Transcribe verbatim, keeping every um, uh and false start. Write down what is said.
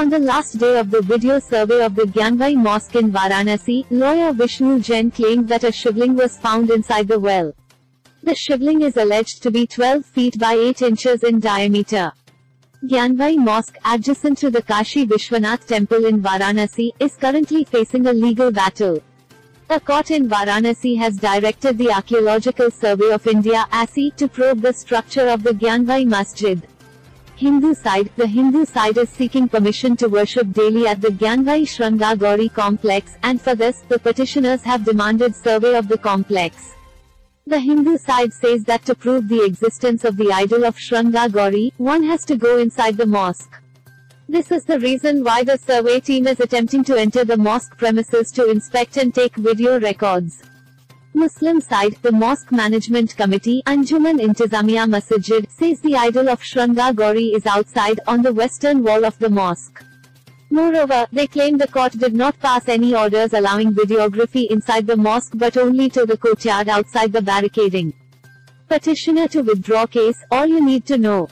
On the last day of the video survey of the Gyanvapi Mosque in Varanasi, lawyer Vishnu Jen claimed that a shivling was found inside the well. The shivling is alleged to be twelve feet by eight inches in diameter. Gyanvapi Mosque, adjacent to the Kashi Vishwanath Temple in Varanasi, is currently facing a legal battle. A court in Varanasi has directed the Archaeological Survey of India (A S I) to probe the structure of the Gyanvapi Masjid. Hindu side. The Hindu side is seeking permission to worship daily at the Gyanvapi Shringar Gauri complex, and for this, the petitioners have demanded survey of the complex. The Hindu side says that to prove the existence of the idol of Shringar Gauri, one has to go inside the mosque. This is the reason why the survey team is attempting to enter the mosque premises to inspect and take video records. Muslim side, the Mosque Management Committee, Anjuman Intizamiya Masjid, says the idol of Shringar Gauri is outside, on the western wall of the mosque. Moreover, they claim the court did not pass any orders allowing videography inside the mosque but only to the courtyard outside the barricading. Petitioner to withdraw case. All you need to know.